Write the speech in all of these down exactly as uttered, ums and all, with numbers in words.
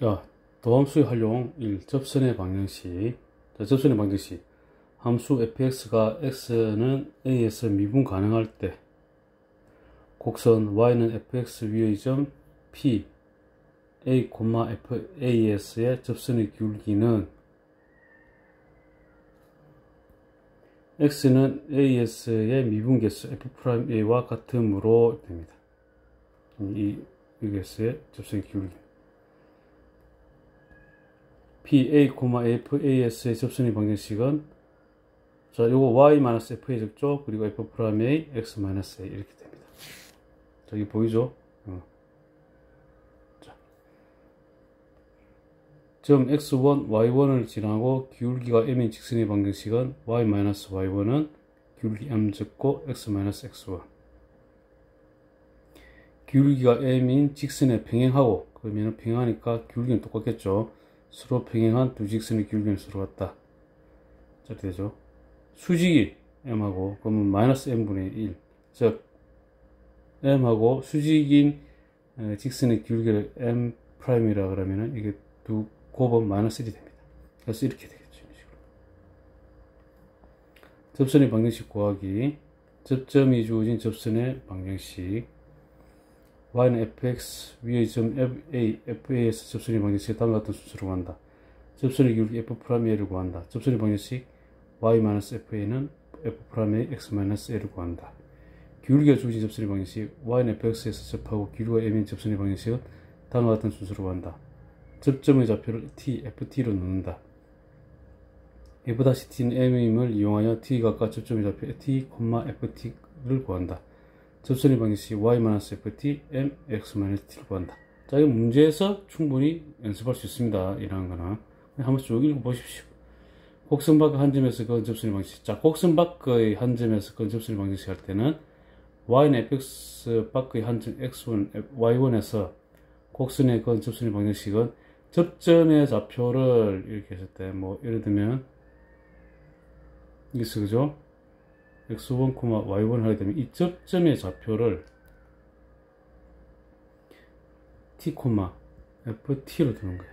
자, 도함수의 활용 일. 접선의 방정식. 자, 접선의 방정식. 함수 에프엑스가 x는 a에서 미분 가능할 때 곡선 y는 에프엑스 위의 점 p a, 에프에이에스의 접선의 기울기는 x는 에이에스의 미분계수 에프에이와 같으므로 됩니다. 이 계수의 접선의 기울기. pa, 에프에이에스의 접선의 방정식은 자, 요거 y-fa 적죠? 그리고 f'a, x-a 이렇게 됩니다. 자, 여기 보이죠? 어. 자. 점 엑스 원, 와이 원을 지나고 기울기가 m인 직선의 방정식은 y-와이 원은 기울기 m 적고 x-엑스 원. 기울기가 m인 직선에 평행하고 그러면 평행하니까 기울기는 똑같겠죠? 서로 평행한 두 직선의 기울기는 서로 같다. 이렇게 되죠. 수직이 m하고 그러면 마이너스 m분의 일, 즉 m하고 수직인 직선의 기울기를 m'이라 그러면은 이게 두 곱은 마이너스 일이 됩니다. 그래서 이렇게 되겠죠. 이런 식으로. 접선의 방정식 구하기. 접점이 주어진 접선의 방정식. y는 fx 위의 점 fa, fa에서 접선의 방정식에 다음과 같은 순서로 구한다. 접선의 기울기 f'a를 구한다. 접선의 방정식 y-fa는 f'a의 x-a를 구한다. 기울기가 주어진 접선의 방정식 y는 fx에서 접하고 기울기가 m인 접선의 방정식은 다음과 같은 순서로 구한다. 접점의 좌표를 t, ft로 놓는다. f-t는 m임을 이용하여 t가 아까 접점의 좌표 t, ft를 구한다. 접선의 방정식 y-ft, m, x-t를 구한다. 자, 이 문제에서 충분히 연습할 수 있습니다. 이러한 거는 한 번씩 읽어보십시오. 곡선 밖의 한 점에서 그은 접선의 방정식. 자, 곡선 밖의 한 점에서 그은 접선의 방정식 할 때는 y는 fx 밖의 한 점 엑스 원, 와이 원에서 곡선의 그은 접선의 방정식은 접점의 좌표를 이렇게 했을 때 뭐 예를 들면 여기서 그죠? 엑스 원, 와이 원 하게 되면 이 접점의 좌표를 t, ft로 두는 거예요.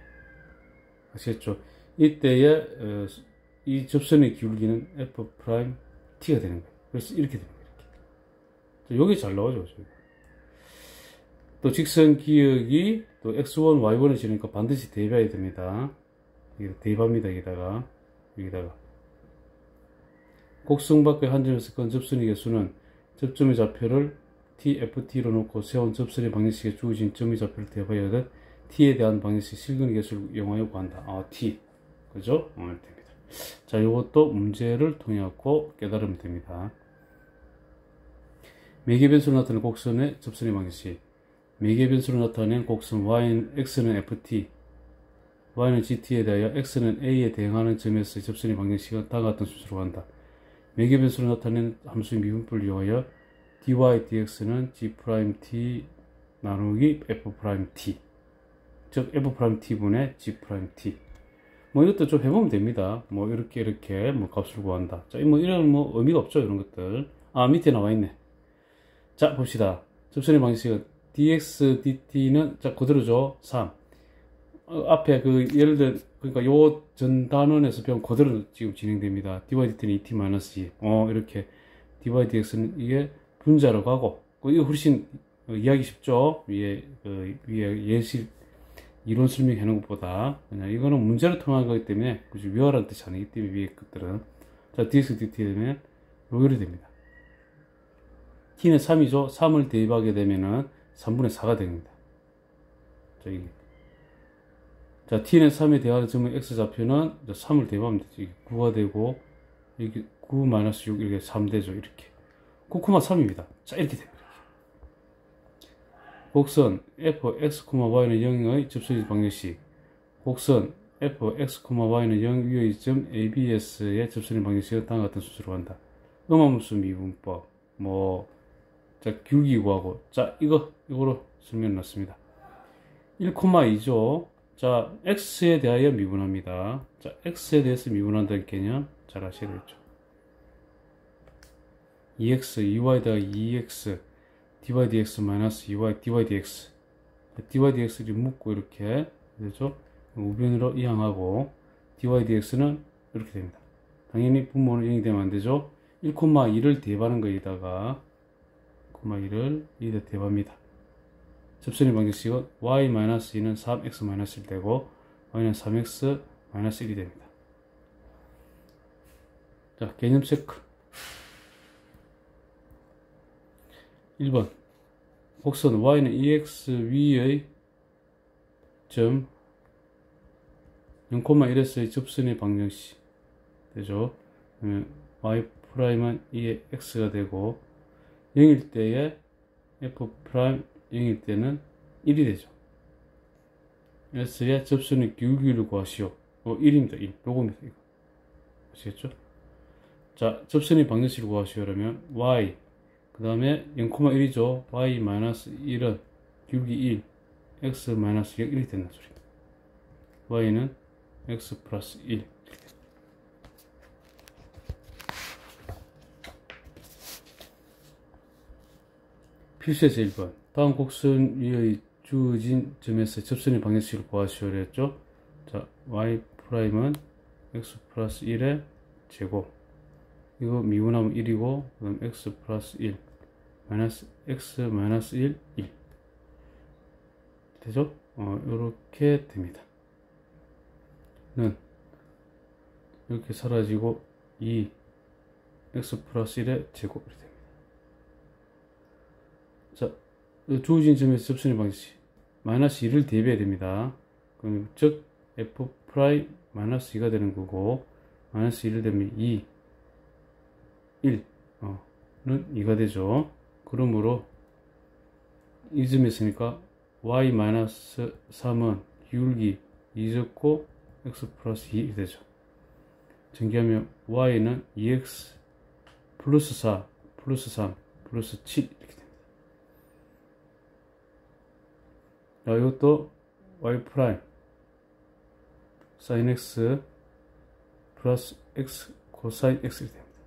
아시겠죠? 이때에 이 접선의 기울기는 f't가 되는 거예요. 그래서 이렇게 되는 거예요. 여기 잘 나오죠. 저기. 또 직선 기역이 또 엑스 원, 와이 원을 지니까 반드시 대입해야 됩니다. 대입합니다. 여기다가 여기다가 곡선 밖의 한 점에서 건 접선의 개수는 접점의 좌표를 t, ft로 놓고 세운 접선의 방정식에 주어진 점의 좌표를 대입해야 돼. t에 대한 방정식 실근의 개수를 이용하여 구한다. 아, t. 그죠? 어, 됩니다. 자, 이것도 문제를 통해 갖고 깨달으면 됩니다. 매개 변수로 나타낸 곡선의 접선의 방정식. 매개 변수로 나타낸 곡선 y는 x는 ft, y는 gt에 대하여 x는 a에 대항하는 점에서의 접선의 방정식은 다음과 같은 순서로 한다. 매개 변수로 나타낸 함수의 미분법을 이용하여 dy dx는 g't 나누기 f't, 즉 f't분의 g't. 뭐 이것도 좀 해보면 됩니다. 뭐 이렇게 이렇게 뭐 값을 구한다. 자, 뭐 이런 뭐 의미가 없죠. 이런 것들. 아, 밑에 나와 있네. 자, 봅시다. 접선의 방식은 dx dt는 자 그대로죠. 삼. 어, 앞에 그 예를 들어 그러니까 요 전 단원에서 배운 그대로 지금 진행됩니다. dy dt는 이 티 마이너스 이. 어 이렇게 dy dx는 이게 분자로 가고 이거 훨씬 어, 이해하기 쉽죠. 위에 어, 위에 예시 이론 설명해 놓은 것보다 그냥 이거는 문제를 통한 거기 때문에 굳이 외워라는 뜻이 아니기 때문에 위에 것들은 자 dx dt 되면 요결이 됩니다. t는 삼이죠. 삼을 대입하게 되면은 삼분의 사가 됩니다. 자, 이게. 자 t는 삼에 대하는 점의 x 좌표는 삼을 대입하면 되죠. 구가 되고 이게 구 마이너스 육 이렇게 삼 되죠. 이렇게 구 콤마 삼입니다. 자, 이렇게 됩니다. 곡선 fx, y는 영의 접선의 방정식. 곡선 fx, y는 영 위의 점 abs의 접선의 방정식은 다음과 같은 순서로 한다. 음함수 미분법, 뭐, 자, 기울기 구하고, 자, 이거, 이거로 설명해 놨습니다. 일 콤마 이죠. 자, x에 대하여 미분합니다. 자, x에 대해서 미분한다는 개념 잘 아셔야 되겠죠. 이 엑스, 이 와이에다가 이 엑스. dy dx 마이너스 이 와이 dy dx dy dx를 묶고 이렇게 그렇죠? 우변으로 이항하고 dy dx는 이렇게 됩니다. 당연히 분모는 영이 되면 안 되죠. 일 콤마 이를 대입하는 거에다가 일 콤마 이를 여기다 대입합니다. 접선의 방정식은 y 마이너스 이는 삼 엑스 마이너스 일 되고 y는 삼 엑스 마이너스 일이 됩니다. 자, 개념 체크. 일 번 곡선 y는 이 엑스 위의 점 영 콤마 일에서의 접선의 방정식 되죠. 그러면 y'은 이의 x가 되고 영일 때에 f' 영일 때는 일이 되죠. 그래서의 접선의 기울기를 구하시오. 어, 일입니다. 일. 요겁니다. 이거. 아시겠죠? 자, 접선의 방정식을 구하시오. 그러면 y 그 다음에 영 콤마 일이죠. y 마이너스 일은 기울기 일, x 마이너스 영, 일이 된다는 소리입니다. y는 x 플러스 일. 필수에서 일 번. 다음 곡선 위의 주어진 점에서 접선의 방정식을 구하시오 그랬죠. 자, y'은 x 플러스 일의 제곱. 이거 미분하면 일이고, 그 다음 x 플러스 일. 마이너스 x 마이너스 일, 일. 되죠? 어, 요렇게 됩니다. 는, 이렇게 사라지고, 이, x 플러스 일의 제곱이 됩니다. 자, 주어진 점에서 접선의 방식. 마이너스 이를 대입해야 됩니다. 그럼, 즉, f' 마이너스 이가 되는 거고, 마이너스 이를 대면 이, 일, 어, 는 이가 되죠. 그러므로, 이 점에 있으니까, 와이 마이너스 삼은 기울기 이 적고 x 플러스 이 되죠. 정리하면 y는 이 엑스 플러스 사 플러스 삼 플러스 칠 이렇게 됩니다. 자, 이것도 y' sin x 플러스 x 코사인 x 이렇게 됩니다.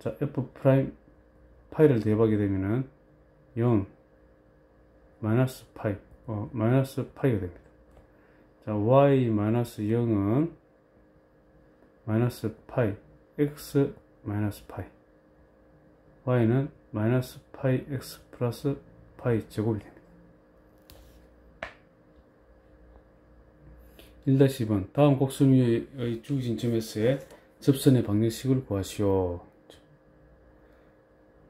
자, f' 파이를 대입하게 되면은 영 마이너스 파이, 어, 마이너스 파이가 됩니다. 자, 와이 마이너스 영은 마이너스 파이, x 마이너스 파이. y는 마이너스 파이, x 플러스 파이 제곱이 됩니다. 일 번. 다음 곡선 위의 주어진 점에서의 접선의 방정식을 구하시오.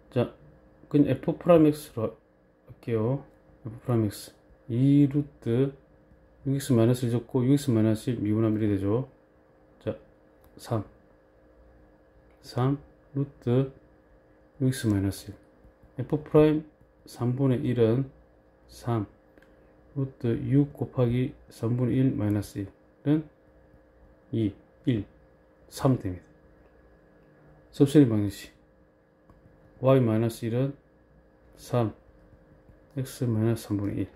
자, 그냥 f'x로 할게요. f'(x) 이 루트 육 엑스 마이너스 일 적고 육 엑스 마이너스 일 미분하면 일이 되죠. 자, 삼 삼 루트 육 엑스 마이너스 일 f' 삼분의 일은 삼 루트 육 곱하기 삼분의 일 마이너스 일은 이, 일, 삼 됩니다. 접선의 방정식 와이 마이너스 일은 삼 엑스 마이너스 삼분의 일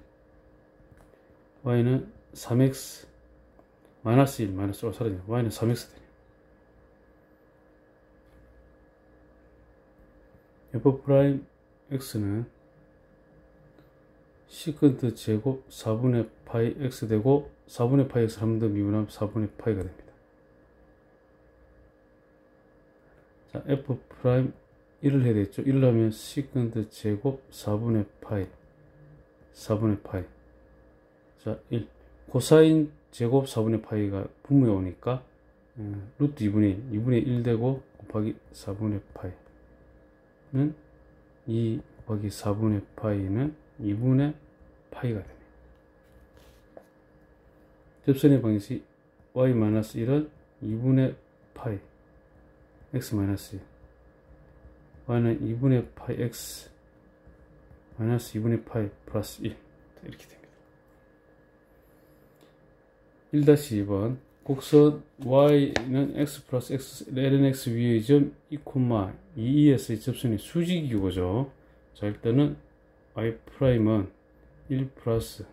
y는 삼 엑스 마이너스 일 마이너스 오 사라지네. y는 삼 엑스 되네요. f'x는 시컨트 제곱 사분의 파이 x 되고 사분의 파이 x를 한 번 더 미분하면 사분의 파이가 됩니다. 자, f' 일을 해야 되겠죠. 일을 하면 시컨트 제곱 사분의 파이 사분의 파이. 자, 일. 코사인 제곱 사분의 파이가 분모에 오니까, 음, 루트 이분의 일. 이분의 일 되고, 곱하기 사분의 파이는 이 곱하기 사분의 파이는 이분의 파이가 됩니다. 접선의 방식, 와이 마이너스 일은 이분의 파이, 엑스 마이너스 일. y는 이분의 파이, x, 마이너스 이분의 파이, 플러스 일. 이렇게 됩니다. 일 번 곡선 y는 x 플러스 x ln x 위의 점 이 콤마 이이에서의 접선의 수직이고죠. 자, 일단은 y'은 일 플러스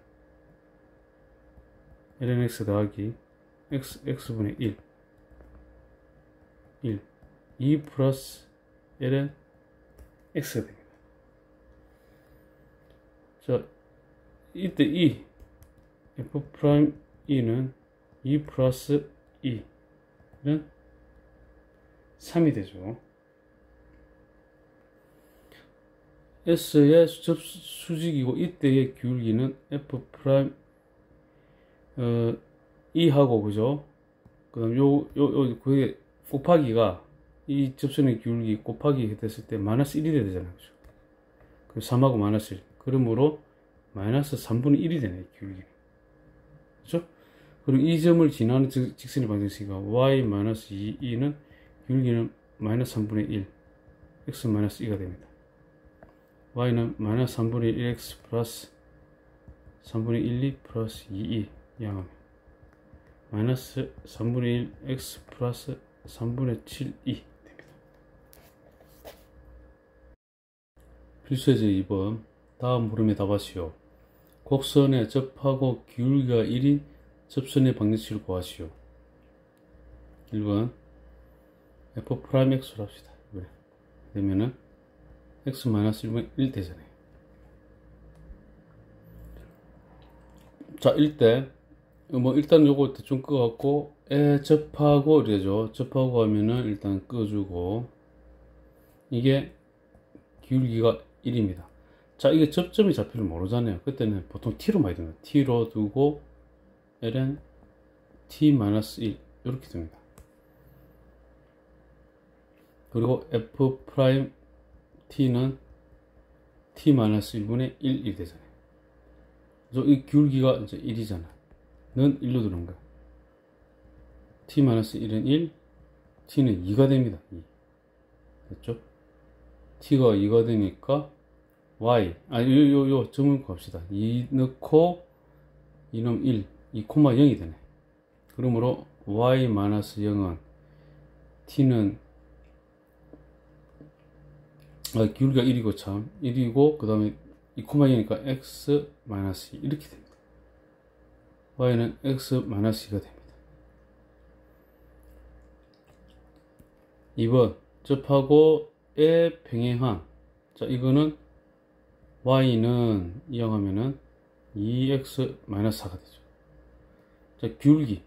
ln x 더하기 x x분의 일 일 이 플러스 ln x가 됩니다. 자, 이때 이 F'E는 이 플러스 이는 삼이 되죠. S의 접수직이고 이때의 기울기는 F' 어, 이하고 그죠? 그 다음 요, 요, 요, 그게 곱하기가 이 접선의 기울기 곱하기 됐을 때 마이너스 일이 돼야 되잖아요. 그죠? 그럼 삼하고 마이너스 일. 그러므로 마이너스 삼분의 일이 되네, 기울기. 그죠? 그리고 이 점을 지나는 직선의 방정식이가 y 마이너스 이, 이는 기울기는 마이너스 삼분의 일, x 마이너스 이가 됩니다. y는 마이너스 삼분의 일, x 플러스 삼분의 일, 이 플러스 이, 이. 양하면 마이너스 삼분의 일 x 플러스 삼분의 칠 이 됩니다. 필수제 이 번 다음 물음에 답하시오. 곡선에 접하고 기울기가 일인 접선의 방정식을 구하시오. 일 번 F'X로 합시다. 그래. 그러면은 x 마이너스 일분의 일 되잖아요. 자, 일 대 뭐 일단 요거 대충 끄갖고 에 접하고 이래죠. 접하고 하면은 일단 끄주고 이게 기울기가 일입니다. 자, 이게 접점이 잡히는 모르잖아요. 그때는 보통 t로 많이 됩니다. t로 두고 ln t 마이너스 일 이렇게 됩니다. 그리고 f' t는 t 마이너스 일분의 일이 되잖아요. 그래서 이 기울기가 이제 일이잖아. 는 일로 들어온 거야. t 마이너스 일은 일, t는 이가 됩니다. 이. 됐죠? t가 이가 되니까 y, 아, 요, 요, 요, 점을 구합시다. 이 넣고, 이놈 일, 이 콤마 영이 되네. 그러므로 y 마이너스 영은 t는 아, 기울기가 일이고 참, 일이고, 그 다음에 이 콤마 영이니까 x 마이너스 이 이렇게 됩니다. y는 x 마이너스 이가 됩니다. 이 번 접하고 에 평행한 자 이거는 y는 이용하면은 이 엑스 마이너스 사가 되죠. 자 기울기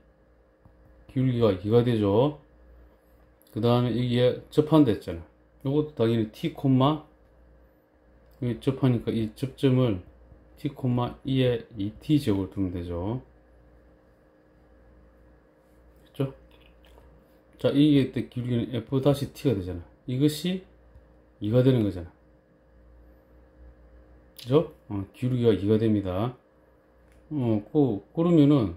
기울기가 이가 되죠. 그 다음에 여기에 접한댔잖아. 요것도 당연히 t, 여기 접하니까 이 접점을 t,이에 이 t제곱을 두면 되죠. 자, 이게 때 기울기는 f-t가 되잖아. 이것이 이가 되는 거잖아. 그죠? 어, 기울기가 이가 됩니다. 어, 그, 그러면은,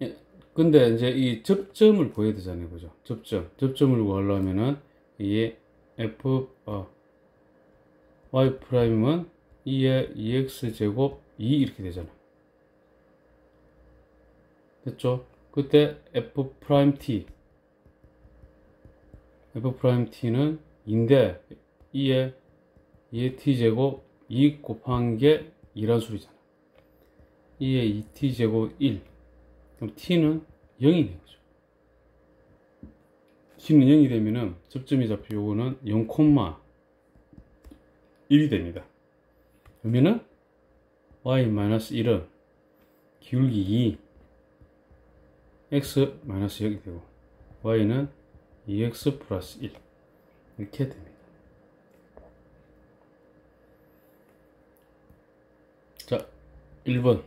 예, 근데 이제 이 접점을 구해야 되잖아요. 그죠? 접점. 접점을 구하려면은, 이게 f, 어, y'은 이에 이 엑스 제곱 이 이렇게 되잖아. 됐죠? 그때 f't. F't는 인데 이에 이의 t제곱 이 곱한 게 이란 수이잖아. 이의 이 티 제곱 일. 그럼 t는 영이 되는 거죠. t는 영이 되면은 접점이 잡히고 요거는 영 콤마 일이 됩니다. 그러면은 y 마이너스 일은 기울기 이 x 마이너스 영이 되고 y는 이 엑스 플러스 일 이렇게 됩니다. 자, 일 번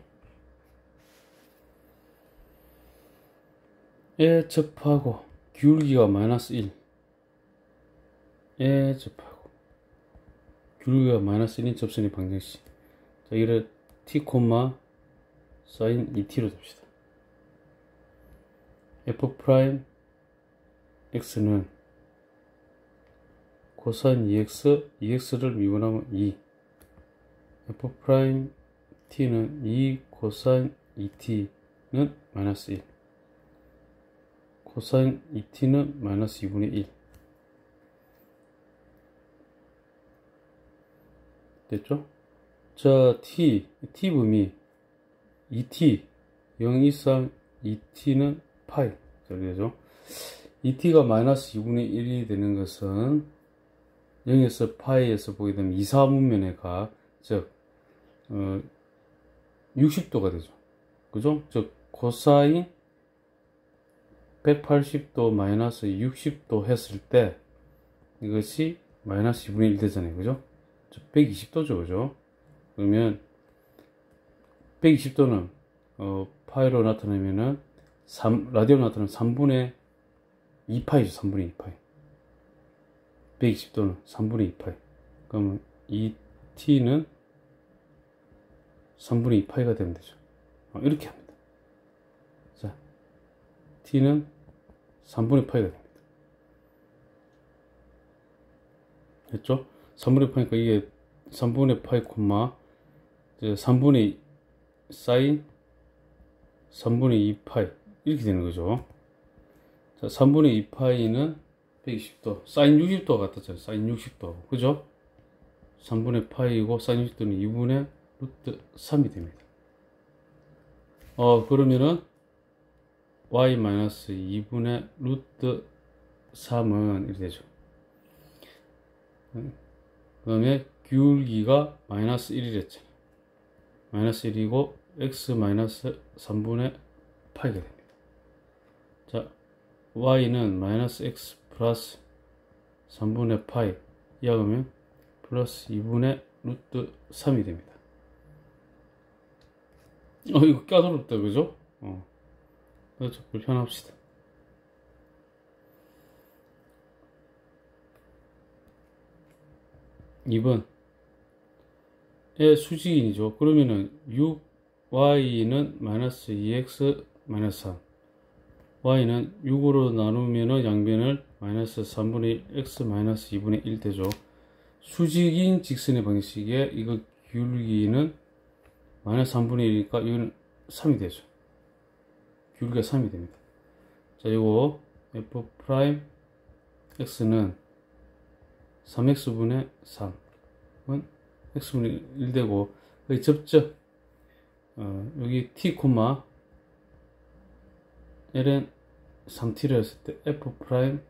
에 접하고 기울기가 마이너스 일 에 접하고 기울기가 마이너스 일인 접선의 방정식. 자, 이를 t, sin 이 티로 둡시다. f' x는 코사인 이 엑스, 이 엑스를 미분하면 이 f' t는 이 코사인 이 티는 마이너스 일 코사인 이 티는 마이너스 이분의 일 됐죠? 자, t, t분이 이 티, 영, 이, 삼, 이 티는 파이 되죠? 이 티가 마이너스 이분의 일이 되는 것은 영에서 파이에서 보게 되면 이, 사 분면의 각, 즉, 어, 육십 도가 되죠. 그죠? 즉 코사인 백팔십 도 마이너스 육십 도 했을 때 이것이 마이너스 이분의 일 되잖아요. 그죠? 백이십 도죠. 그죠? 그러면 백이십 도는 어, 파이로 나타내면은 삼, 라디오로 나타내면 삼분의 이 파이죠. 삼분의 이 파이. 백이십 도는 삼분의 이 파이. 그러면 이 t는 삼분의 이 파이가 되면 되죠. 어, 이렇게 합니다. 자, t는 삼분의 파이가 됩니다. 됐죠? 삼분의 파니까 이게 삼분의 파이 콤마 이제 삼분의 사인 삼분의 이 파이 이렇게 되는 거죠. 자, 삼분의 이 파이는 백이십 도, 사인 육십 도가 같았잖아요. 사인 육십 도, 그죠? 삼분의 파이고 사인 육십 도는 이분의 루트 삼이 됩니다. 어 그러면은 y 마이너스 이분의 루트 삼은 이렇게 되죠. 그 다음에 기울기가 마이너스 일이랬잖아요. 마이너스 일이고 x 마이너스 삼분의 파이가 됩니다. 자, y는 마이너스 x 플러스 삼분의 파이 이하면 플러스 이분의 루트 삼이 됩니다. 어 이거 까다롭다. 그죠? 어 그래서 불편합시다. 이 번의 수직인이죠. 그러면은 육 와이는 마이너스 이 엑스 마이너스 삼, y는 육으로 나누면은 양변을 마이너스 삼분의 일 x 마이너스 이분의 일 되죠. 수직인 직선의 방식에 이거 기울기는 마이너스 삼분의 일이니까 이건 삼이 되죠. 기울기가 삼이 됩니다. 자, 이거 f 프라임 x는 삼 엑스분의 삼은 x분의 일 되고, 거의 접점, 어, 여기 t, ln 삼 티를 했을 때 f 프라임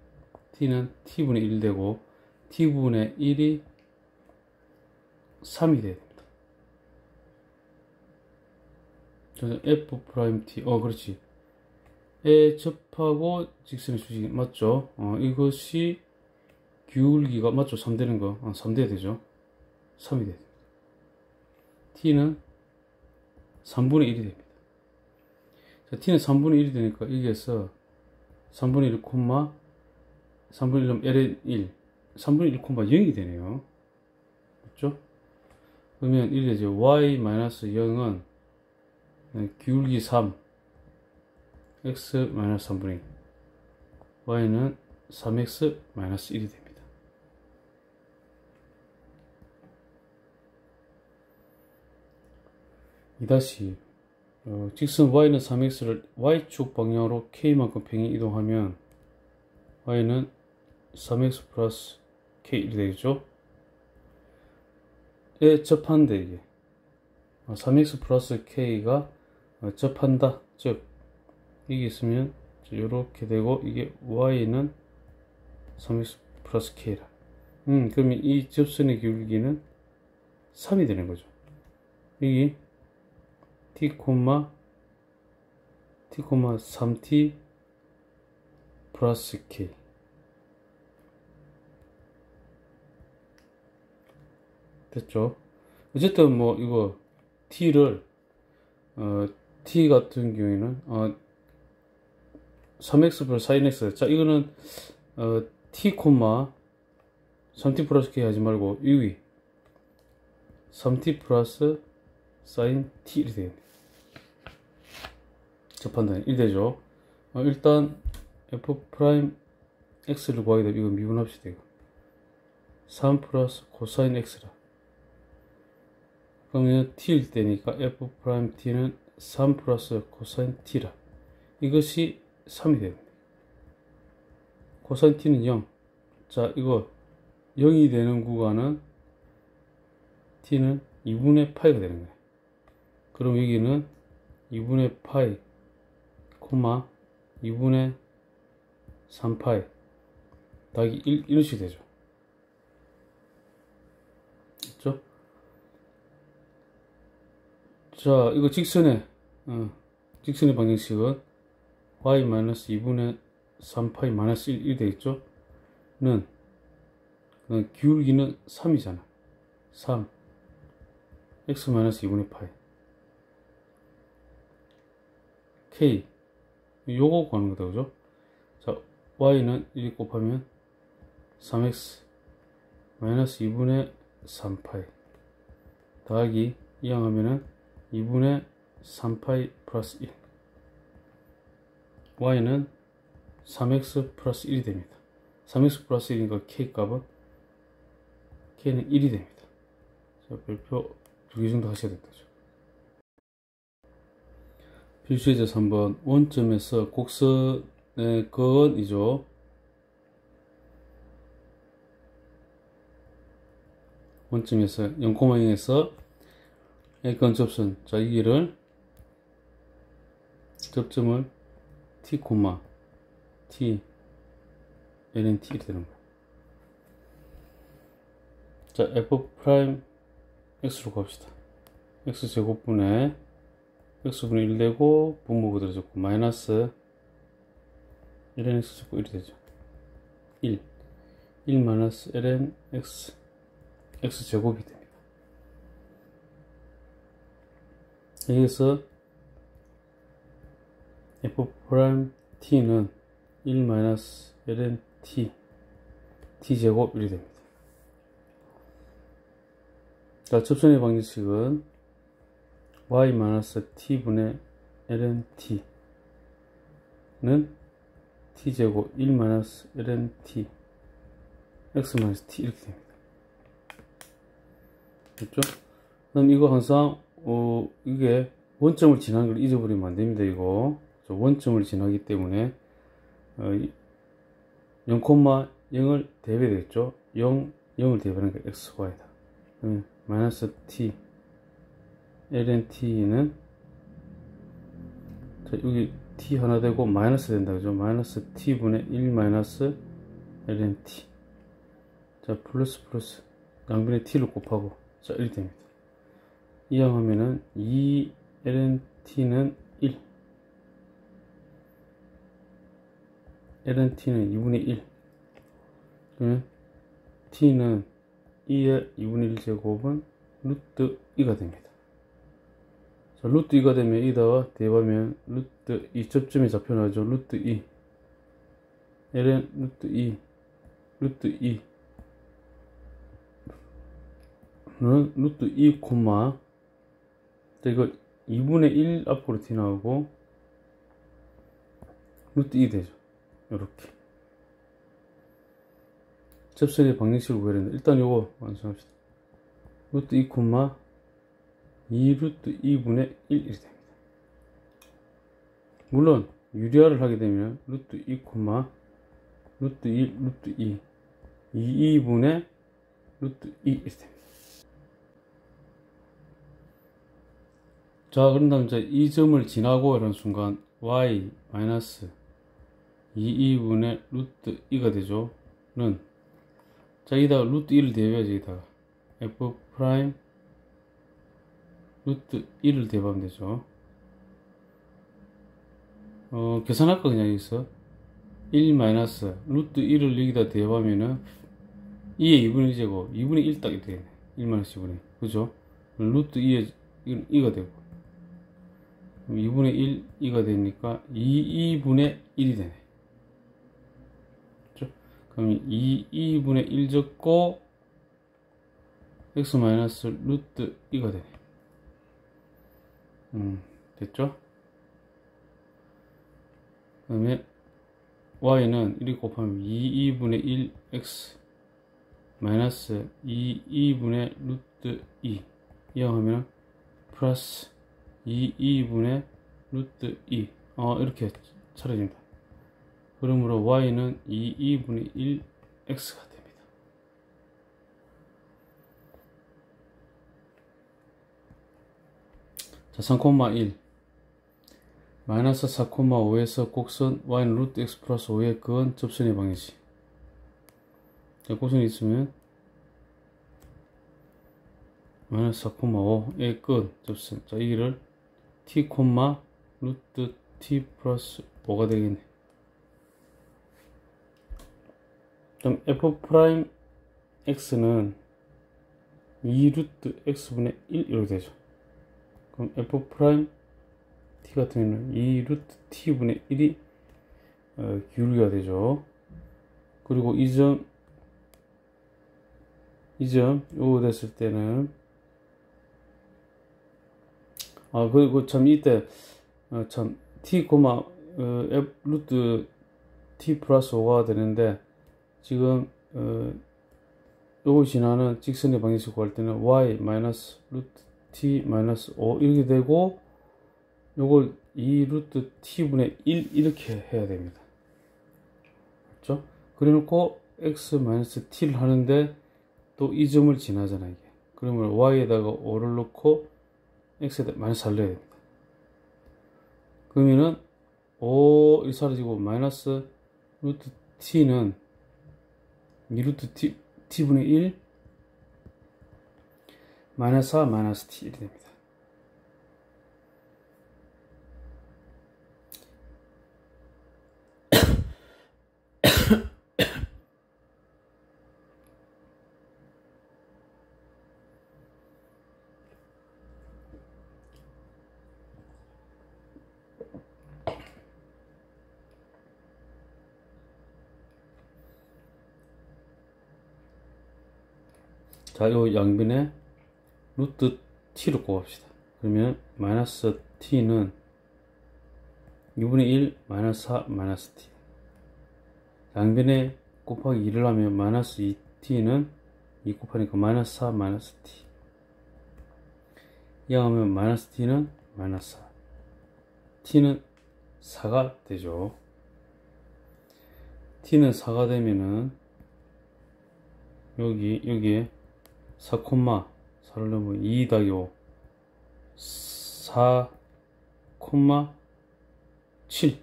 t는 t분의 일 되고, t분의 일이 삼이 돼야 됩니다. 그래서 f 프라임 t, 어, 그렇지. 에 접하고 직선의 수직, 맞죠? 어, 이것이 기울기가 맞죠? 삼 되는 거. 아, 삼 돼야 되죠. 삼이 돼야 됩니다. t는 삼분의 일이 됩니다. 자, t는 삼분의 일이 되니까 여기에서 삼분의 일, 삼분의 일은 ln 일, 삼분의 일, 영이 되네요. 맞죠? 그러면 이렇게 되죠. y-영은 기울기 삼, x-삼분의 일, y는 삼 엑스 마이너스 일이 됩니다. 이 어, 직선 y는 삼 엑스를 y축 방향으로 k만큼 평행 이동하면 y는 삼 엑스 플러스 k 일이 되겠죠? 에 접한데 이게 어, 삼 엑스 플러스 k가 어, 접한다. 즉 이게 있으면 이렇게 되고, 이게 y는 삼 엑스 플러스 k라. 음, 그러면 이 접선의 기울기는 삼이 되는 거죠. 여기 t, t, 삼 티 플러스 k. 됐죠? 어쨌든 뭐 이거 t를 어, t 같은 경우에는 어, 삼 엑스 플러스 사인 엑스. 자, 이거는 어, t, 삼 티 플러스 k 하지 말고 여기 삼 티 플러스 사인 t 이렇게 됩니다. 접한다. 일 되죠. 어, 일단 f 프라임 x를 구하게 되면 이거 미분합시다. 이거 삼 플러스 코사인 x라. 그러면 t일 때니까 f 프라임 t는 삼 플러스 코사인 t라. 이것이 삼이 됩니다. 코사인 t는 영. 자, 이거 영이 되는 구간은 t는 이분의 파이가 되는 거예요. 그럼 여기는 이분의 파이, 콤마 이분의 삼 파이 더하기 일, 이런 식이 되죠. 됐죠? 자, 이거 직선에 어, 직선의 방정식은 와이 마이너스 이분의 삼 파이 마이너스 일이 되어있죠. 는 기울기는 삼이잖아. 삼 엑스 마이너스 이분의 파이 k 요거 구하는 거다, 그죠? 자, y는 일 곱하면 삼 엑스 마이너스 이분의 삼 파이 더하기 이항 하면은 이분의 삼 파이 플러스 일. y는 삼 엑스 플러스 일이 됩니다. 삼 엑스 플러스 일이니까 k 값은 k는 일이 됩니다. 자, 별표 두 개 정도 하셔야 된다죠. 필수예제 삼 번. 원점에서 곡선의 근이죠. 원점에서 영 영 에서 건 접선. 자, 이 길을 접점을 t, t, ln t 이렇게 되는 거야. 자, f 프라임 x로 갑시다. x 제곱분의 x분의 일 되고 분모가 들어졌고 마이너스 ln x 제곱 일이 되죠. 일 마이너스 ln x x 제곱이 됩니다. 여기서 f 프라임 t는 일 마이너스 ln t t 제곱 일이 됩니다. 자, 접선의 방정식은 와이 마이너스 티 분의 ln t는 t 제곱 일 마이너스 ln t x 마이너스 t 이렇게 됩니다. 됐죠? 그럼 이거 항상 어, 이게 원점을 지나는 걸 잊어버리면 안 됩니다. 이거 원점을 지나기 때문에 어, 영, 영을 대입했죠. 영, 영을 대입하는 게 x, y다. 음, 마이너스 t ln t는 자, 여기 t 하나 되고 마이너스 된다, 그죠? 마이너스 t 분의 일 마이너스 ln t. 자, 플러스 플러스 양변에 t를 곱하고 자, 일이 됩니다. 이항 하면은 이 ln t는 일, ln t는 이분의 일, 그러면 t는 이의 이분의 일 제곱은 루트 이가 됩니다. 자, 루트 이가 되면 이다와 대입하면 루트 이 접점이 잡혀나죠. 루트 이 ln 루트 이 루트 이 는 루트 이 콤마 이거 이분의 일 앞으로 t 나오고 루트 이 되죠. 요렇게 접선의 방정식을 구해야 된다. 일단 요거 완성합시다. 루트 이 콤마 이 루트 이분의 일 이렇게 됩니다. 물론 유리화를 하게 되면 루트 이 콤마 루트 일 루트 이 이 이분의 루트 이 이렇게 됩니다. 자, 그런 다음 이제 이 점을 지나고 이런 순간 y 마이너스 이분의 루트 이가 되죠. 는 자, 여기다가 루트 이를 대입해야지. 여기다가 f 프라임 루트 이를 대입하면 되죠. 어, 계산할까 그냥 여기서 일 마이너스 루트 이를 여기다 대입하면은 이의 이분의 제곱 이분의 일 딱 되겠네. 일 마이너스 이분의 그죠? 루트 이의 이가 되고 이분의 일, 이가 되니까 이, 이분의 일이 되네. 그렇죠? 그럼 이, 이분의 일 적고 x 마이너스 루트 이가 되네. 음, 됐죠? 그 다음에 y는 일 곱하면 이, 이분의 일, x 마이너스 이, 이분의 루트 이 이항하면 플러스 이, 이분의 루트 이 어, 이렇게 차려집니다. 그러므로 y는 이, 이분의 일, x가 됩니다. 자, 삼 일 마이너스 사 오 에서 곡선 y는 루트 x 플러스 오의 근 접선의 방정식. 자, 곡선이 있으면 마이너스 사 오의 근 접선. 자, 이 길을 t, 루트 t 플러스 오가 되겠네. 그럼 f 프라임 x는 이 루트 x분의 일 이렇게 되죠. 그럼 f 프라임 t 같은 경우는 이 루트 t분의 일이 어, 기울기가 되죠. 그리고 이 점 이 점 요거 됐을 때는 아 그리고 참 이때 어, 참 t 고마 어, f 루트 t 플러스 오가 되는데 지금 어, 요거 지나는 직선의 방정식 구할 때는 y 마이너스 루트 t 마이너스 오 이렇게 되고 요걸 이 루트 t분의 일 이렇게 해야 됩니다. 그렇죠? 그래놓고 x 마이너스 t를 하는데 또 이 점을 지나잖아요. 이게. 그러면 y에다가 오를 넣고 x에다 마이너스 사를 넣어야 됩니다. 그러면은 오 이 사라지고 마이너스 루트 t는 이 루트 t t분의 일 마이너스 사 마이너스 t 이렇게 됩니다. 자, 요 양변에 루트 t로 곱합시다. 그러면 마이너스 t는 이분의 일 마이너스 사 마이너스 t 양변에 곱하기 이를 하면 마이너스 이 티는 이 곱하니까 마이너스 사 마이너스 t 이 하면 마이너스 t는 마이너스 사 t는 사가 되죠. t는 사가 되면은 여기 여기에 사, 사를 넣으면 이 더하기 오 사, 칠.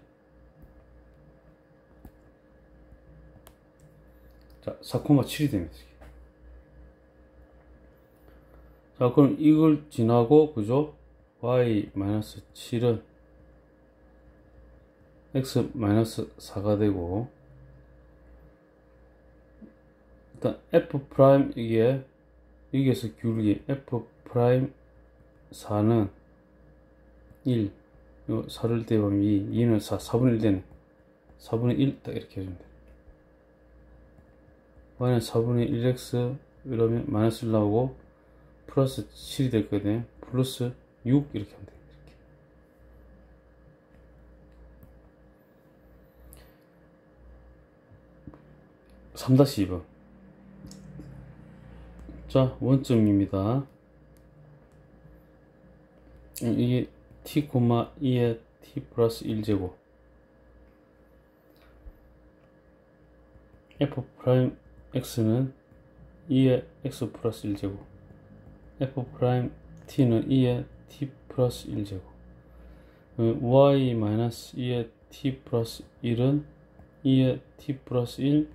자, 사, 칠이 됩니다. 자, 그럼 이걸 지나고 그죠? 와이 마이너스 칠은 엑스 마이너스 사가 되고 일단 f 프라임 이게 여기에서 기울기 에프 사는 일, 요 사를 대보면 이, 이는 사, 사분의 일 되네. 사분의 일 딱 이렇게 해주면 돼. y는 사분의 일 엑스 이러면 마이너스 일 나오고 플러스 칠이 될 거거든. 플러스 육 이렇게 하면 돼. 이렇게. 삼 이 번. 자, 원점입니다. 이게 t, 이의 t 플러스 일 제곱 f 프라임 x는 이의 x 플러스 일 제곱 f 프라임 t는 이의 t 플러스 일 제곱 y 마이너스 이의 t 플러스 일은 이의 t 플러스 일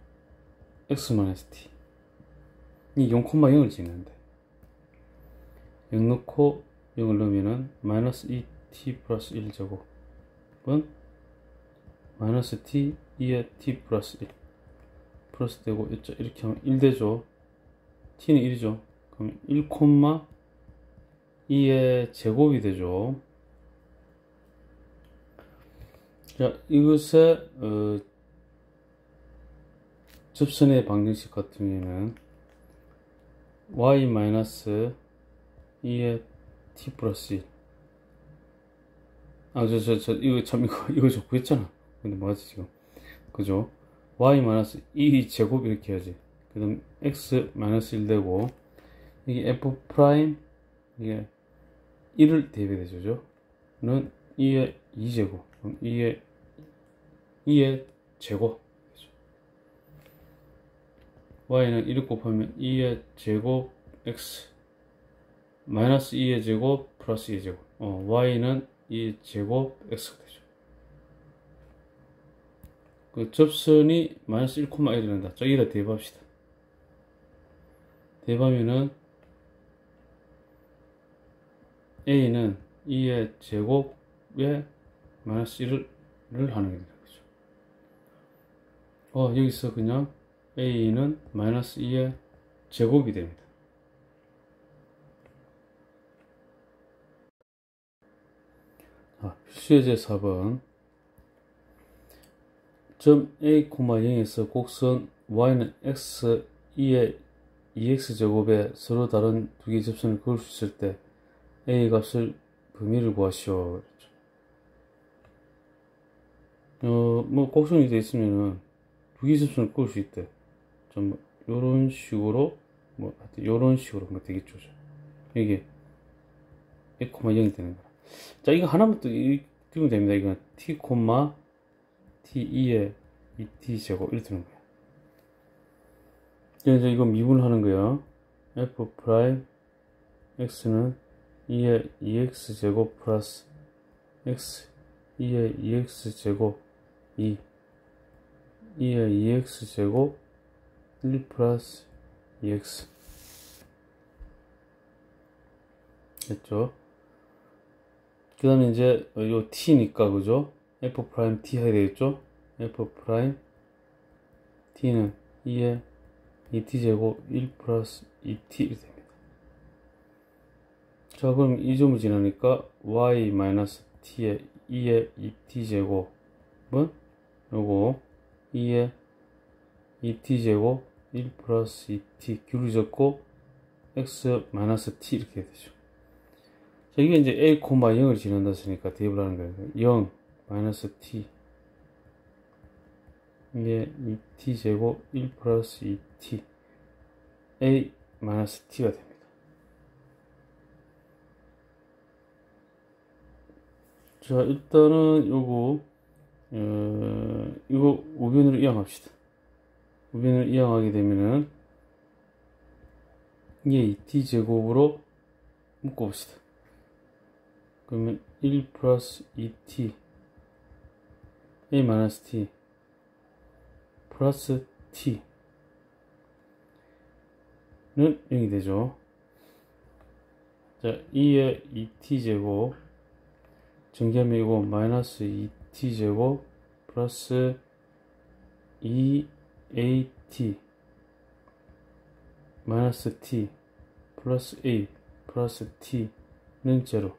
x 마이너스 t 이 영 영 을 찍는데 영 넣고 영을 넣으면은 마이너스 이 티 플러스 일 제곱은 마이너스 t 이의 t 플러스 일 플러스 되고 이렇게 하면 일 되죠. t는 일이죠. 그럼 일, 이의 제곱이 되죠. 자, 이것의 어, 접선의 방정식 같은 경우에는 y 마이너스 이의 t 플러스 일. 아, 저, 저, 저, 이거 참, 이거, 이거 저 구했잖아. 근데 뭐하지, 지금. 그죠? y 마이너스 이 제곱 이렇게 해야지. 그 다음, x 마이너스 일 되고, 이게 f 프라임, 이게 일을 대입해야 되죠. 는 이의 이 제곱. 그럼 이의, 이의 제곱. y는 일을 곱하면 이의 제곱 x 마이너스 이의 제곱 플러스 이의 제곱 어, y는 이의 제곱 x가 되죠. 그 접선이 마이너스 일, 일이 된다. 저기다 대입합시다. 대입하면은 a는 이의 제곱에 마이너스 일을 하는 게 되는 거죠. 어, 여기서 그냥 A는 마이너스 이의 제곱이 됩니다. 아, 필수의 제사 번. 점 A, 영에서 곡선 Y는 X, 이의 이엑스 제곱에 서로 다른 두 개의 접선을 그을 수 있을 때 A 값을 범위를 구하시오. 어, 뭐, 곡선이 되어 있으면은 두 개의 접선을 그을 수 있대. 좀, 요런 식으로, 뭐, 하여튼 요런 식으로 뭐 되겠죠. 이게 A, 영이 되는 거라. 자, 이거 하나만 또 띄우면 됩니다. 이건 T, 티 이의 이티 제곱 이렇게 되는 거야. 이제 이거 미분하는 거야. f 프라임 x는 이의 이엑스 제곱 플러스 x 이의 이엑스 제곱 이 이의 이엑스 제곱 일 플러스 이엑스 됐죠? 그 다음에 이제 요 t니까 그죠? f 프라임 t 해야 되겠죠? f 프라임 t는 이의 이티 제곱 일 플러스 이티 이렇게 됩니다. 자, 그럼 이 점을 지나니까 y 마이너스 t의 이의 이티 제곱은 요거 이의 이티 제곱 일 플러스 이티 규를 적고 x 마이너스 t 이렇게 되죠. 자, 이게 이제 a, 영을 지난다 했으니까 대입을 하는 거예요. 영 마이너스 t 이게 이티 제곱 일 플러스 이티 a 마이너스 t가 됩니다. 자, 일단은 요거 어, 이거 우변으로 이항합시다. 우변으로 이항하게 되면은 이게 이티 제곱으로 묶어 봅시다. 그러면 일 플러스 이티 a 마이너스 t 플러스 t는 영이 되죠. 자, 이의 이티 제곱 전개하면 이거 마이너스 이티 제곱 플러스 이에이티 마이너스 t 플러스 a 플러스 t는 제로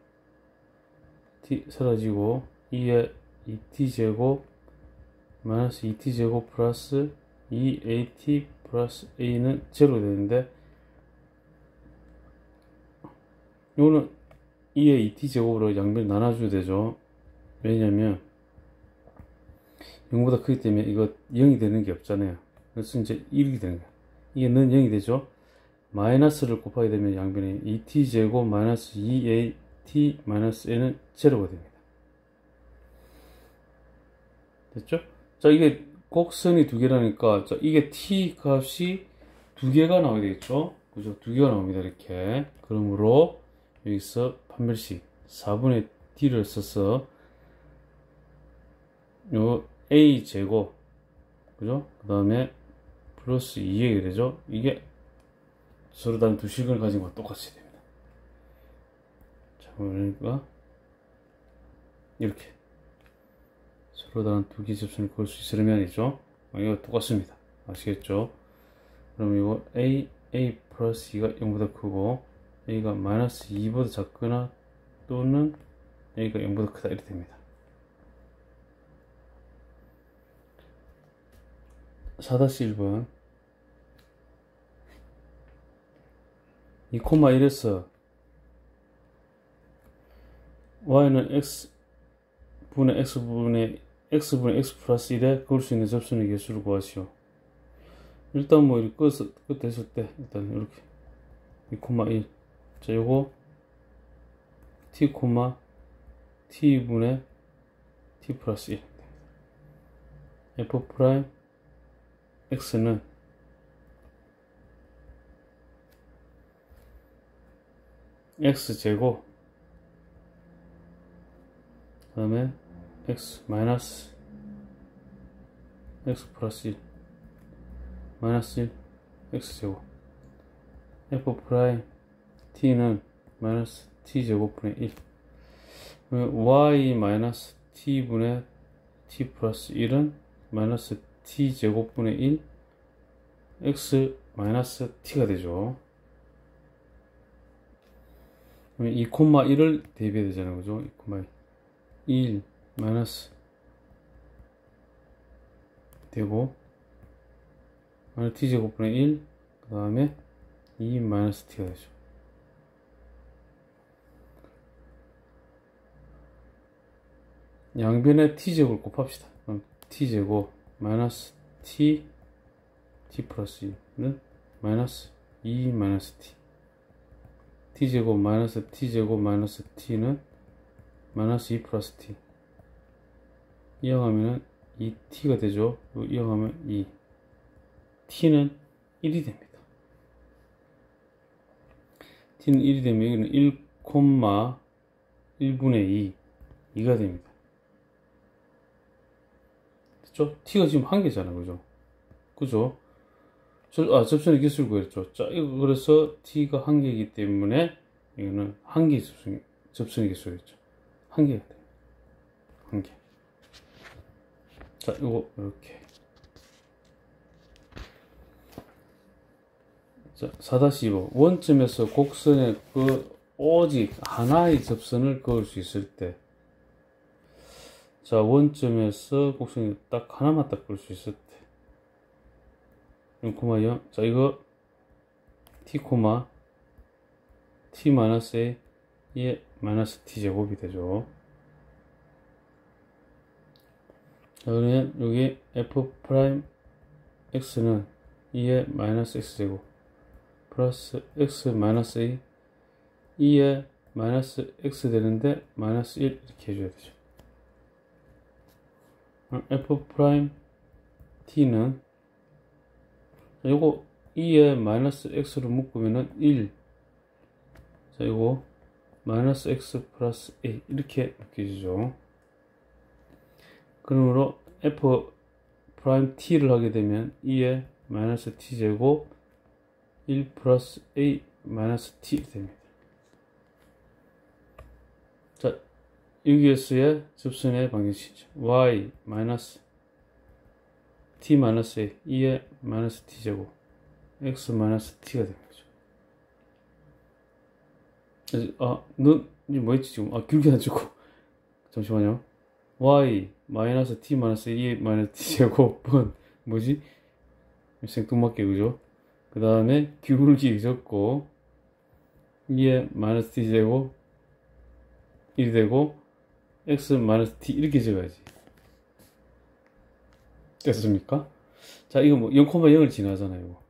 t 사라지고 이의 이티 제곱 마이너스 이티 제곱 플러스 이에이티 플러스 a는 제로 되는데 이거는 이의 이티 제곱으로 양변을 나눠줘야 되죠. 왜냐면 영보다 크기 때문에 이거 영이 되는 게 없잖아요. 그래서 이제 일이 되는 거야. 이게 는 영이 되죠. 마이너스를 곱하게 되면 양변이 이티 제곱 마이너스 이에이티 마이너스 a는 제로가 됩니다. 됐죠? 자, 이게 곡선이 두 개라니까, 자, 이게 t 값이 두 개가 나와야 되겠죠? 그죠? 두 개가 나옵니다, 이렇게. 그러므로, 여기서 판별식 사분의 t를 써서, 요, a 제곱, 그죠? 그 다음에, 플러스 이에 되죠? 이게, 서로 다른 두 식을 가진 것과 똑같이 됩니다. 자, 그러니까, 이렇게. 서로 다른 두 개의 접선을 그을 수 있으려면 이죠. 이거 똑같습니다. 아시겠죠? 그럼 이거 a, a 플러스 이가 영보다 크고 a가 마이너스 이보다 작거나 또는 a가 영보다 크다 이렇게 됩니다. 사 일 번 이 일에서 y는 x 분의 x분의 x분의 x 플러스 일에 그을 수 있는 접선의 개수를 구하시오. 일단 뭐 이렇게 끝 했을 때 일단 이렇게 이 일. 자, 요거 t, t분의 t 플러스 일 f 프라임 x는 x 제곱 그 다음에 x 마이너스 x 플러스 일 마이너스 일 x 제곱 f 프라임 t는 마이너스 t 제곱분의 일 y 마이너스 t분의 t 플러스 일은 마이너스 t제곱분의 일 x 마이너스 t가 되죠. 그러면 이 콤마 일을 대입해야 되잖아요. 그죠? 이 콤마 일. 일 마이너스 되고 마이너스 t제곱분의 일 그 다음에 이 마이너스 t가 되죠. 양변에 t제곱을 곱합시다. 그럼 t제곱 마이너스 t t 플러스 이는 마이너스 이 마이너스 t t제곱 마이너스 t제곱 마이너스 t는 마이너스 이 플러스 t 이어가면은 이 티가 되죠. 이어가면 이 t는 일이 됩니다. t는 일이 되면 여기는 일 콤마 일분의 이 이가 됩니다. 됐죠? t가 지금 한 개잖아요. 그죠? 그죠? 저, 아, 접선의 기술 구했죠. 자, 이거 그래서 t가 한 개이기 때문에 이거는 한 개의 접선, 접선의 기술이겠죠. 한 개가 돼요. 한 개. 자, 이거 이렇게. 자, 사 다시 이 번. 원점에서 곡선의 그 오직 하나의 접선을 그을 수 있을 때. 자, 원점에서 곡선이 딱 하나만 딱 그을 수 있을 때. 영 영. 자, 이거 t, t 마이너스 a 예 마이너스 t 제곱이 되죠. 자, 그러면 여기 f 프라임 x는 이의 마이너스 x 제곱 플러스 x 마이너스 a 이의 마이너스 x 되는데 마이너스 일 이렇게 해줘야 되죠. f 프라임 t는 자, 요거 이에 마이너스 x로 묶으면은 일. 자, 요거 마이너스 x 플러스 a 이렇게 묶여지죠. 그러므로 f 프라임 t를 하게 되면 이에 마이너스 t 제곱 일 플러스 a 마이너스 t 됩니다. 자, 여기에서의 접선의 방정식이죠. y 마이너스 t 마이너스 a 이의 마이너스 t 제곱 x 마이너스 t가 되는 거죠. 아, 너 뭐 했지 지금? 아, 길게 안 찍고 잠시만요. y 마이너스 t 마이너스 a 이의 마이너스 t 제곱은 뭐지? 생뚱맞게 그죠? 그 다음에 기울기 잊었고 이의 마이너스 t 제곱 일이 되고 x 마이너스 t 이렇게 적어야지. 됐습니까? 자, 이거 뭐 영 영 을 지나잖아요. 이거.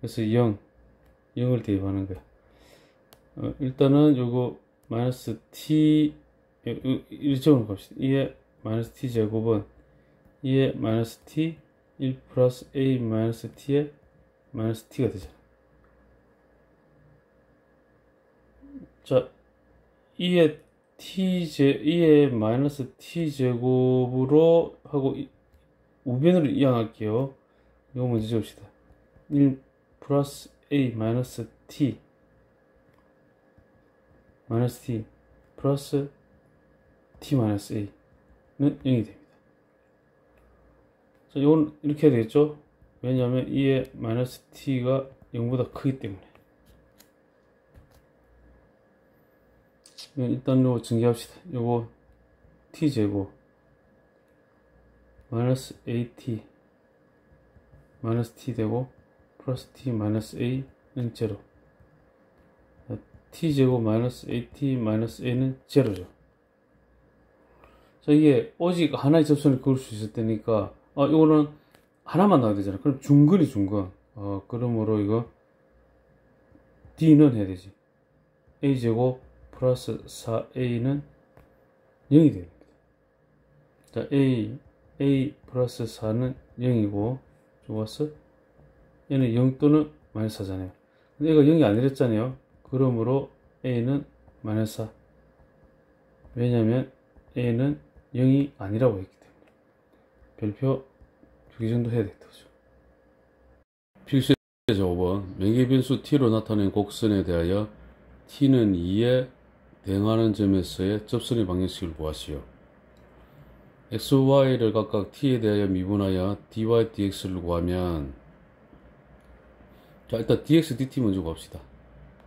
그래서 영, 영을 대입하는 거야. 어, 일단은 요거 마이너스 t 일 점으로 갑시다. 이에 마이너스 t 제곱은 이에 마이너스 t 일 플러스 a 마이너스 t에 마이너스 t가 되잖아. 자, 이에 t 제 이에 마이너스 t 제곱으로 하고 우변으로 이항할게요. 이거 먼저 지읍시다. 일 플러스 a 마이너스 t 마이너스 t 플러스 t 마이너스 a는 영이 됩니다. 자, 이건 이렇게 해야 되겠죠? 왜냐하면 이의 마이너스 t가 영보다 크기 때문에. 일단 이거 증기합시다. 이거 t 제곱 마이너스 에이티 마이너스 t 되고 플러스 t 마이너스 a는 제로. t 제곱 마이너스 에이티 마이너스 a는 제로죠. 자, 이게 오직 하나의 접선을 그을 수 있을 때니까 아, 이거는 하나만 나와야 되잖아. 그럼 중근이 중근. 아, 그러므로 이거 d는 해야 되지. a 제곱 플러스 사 에이는 영이 됩니다. 자, a a 플러스 사는 영이고 좋았어? 얘는 영 또는 마이너스 사잖아요. 근데 얘가 영이 아니랬잖아요. 그러므로 a는 마이너스 사. 왜냐면 a는 영이 아니라고 했기 때문에. 별표 두 개 정도 해야 되겠죠. 필수의 오 번. 명계변수 t로 나타낸 곡선에 대하여 t는 이에 대응하는 점에서의 접선의 방정식을 구하시오. 엑스와이를 각각 t에 대하여 미분하여 dy dx를 구하면, 자 일단 dx dt 먼저 구합시다.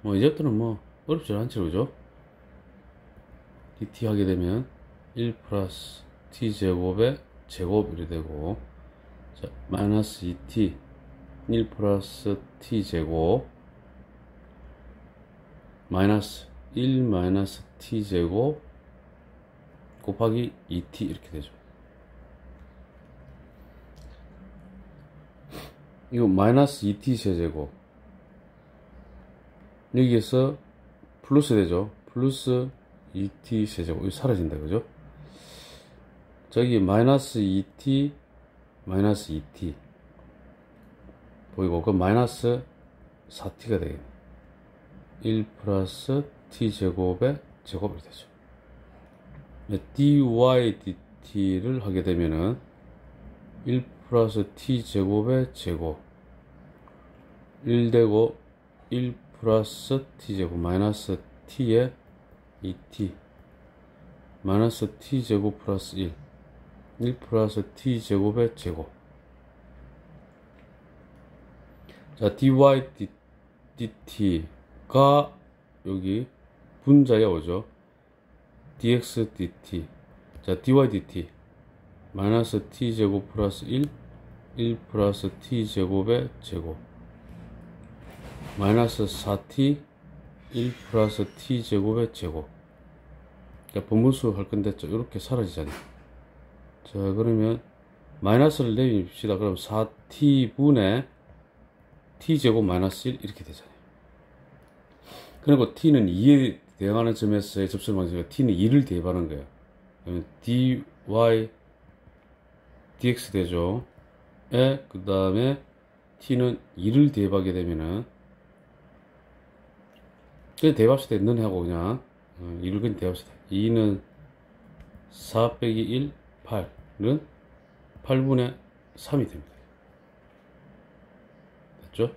뭐 이제부터는 뭐 어렵지 않죠, 그죠? dt 하게 되면 일 플러스 t 제곱의 제곱이 되고, 자 마이너스 이 티 일 플러스 t 제곱 마이너스 일 마이너스 t 제곱 곱하기 이 티 이렇게 되죠. 이거 마이너스 이 티 세제곱, 여기에서 플러스 되죠. 플러스 이 티 세제곱, 이거 사라진다, 그죠? 저기 마이너스 이 티 마이너스 이 티 보이고, 그 마이너스 사 티가 되겠네. 일 플러스 t 제곱의 제곱이 되죠. dy dt를 하게 되면은 일 플러스 t 제곱의 제곱 일 되고, 일 플러스 t 제곱 마이너스 t의 이 티 마이너스 t 제곱 플러스 일 일 플러스 t 제곱의 제곱. 자 dy dt가 여기 분자에 오죠. dx dt, 자 dy dt 마이너스 t 제곱 플러스 일 일 플러스 t 제곱의 제곱 마이너스 사 티 일 플러스 t 제곱의 제곱. 자 분분수 할 건데 이렇게 사라지잖아요. 자 그러면 마이너스를 내립시다. 그럼 사 티 분의 t 제곱 마이너스 일 이렇게 되잖아요. 그리고 t는 이에 대항하는 점에서의 접점 방식이 t는 이를 대입하는 거예요. 그러면 dy dx 되죠. 그 다음에 t는 이를 대입하게 되면은, 그냥 대입합시다. 는 하고 그냥 이를 그냥 대입합시다. 이는 사 빼기 일, 팔은 팔분의 삼이 됩니다. 됐죠?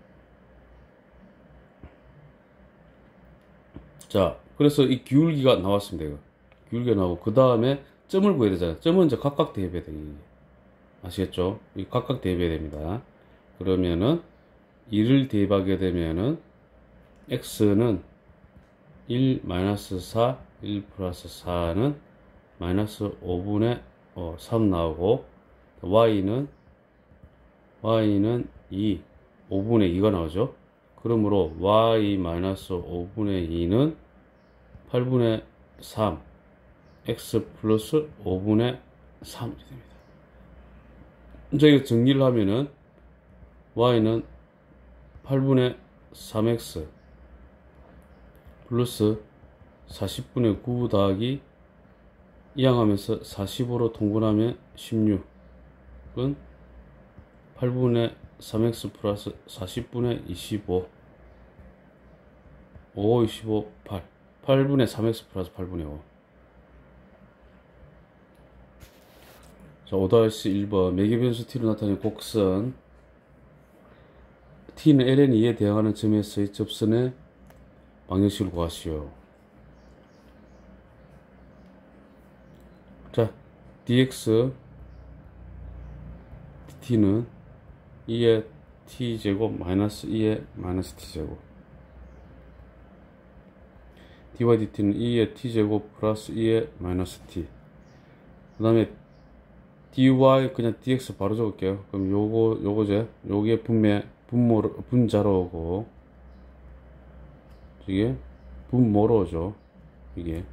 자, 그래서 이 기울기가 나왔습니다. 이거. 기울기가 나오고, 그 다음에 점을 구해야 되잖아요. 점은 이제 각각 대입해야 돼요. 아시겠죠? 이 각각 대입해야 됩니다. 그러면은 이를 대입하게 되면은 x는 일 마이너스 사, 일 플러스 사는 마이너스 오분의 어, 삼 나오고, y는 y는 이, 오분의 이가 나오죠. 그러므로 y 마이너스 오분의 이는 팔분의 삼 x 플러스 오분의 삼이 됩니다. 저희가 정리를 하면은 y는 팔분의 삼 엑스 플러스 사십분의 구 더하기 이항하면서 사십오로 통분하면 십육은 팔분의 삼 엑스 플러스 사십분의 이십오 오, 이십오, 팔 팔분의 삼 엑스 플러스 팔분의 오. 자, 오 일 번 매개변수 t로 나타낸 곡선 t는 엘엔 이에 대항하는 점에서의 접선의 방정식을 구하시오. 자, dx t는 이의 t 제곱 마이너스 이의 마이너스 t 제곱, dy dt는 이의 t 제곱 플러스 이의 마이너스 t, 그 다음에 dy 그냥 dx 바로 적을게요. 그럼 요거 요거제 요게 분매 분모 분자로 오고, 이게 분모로 오죠. 이게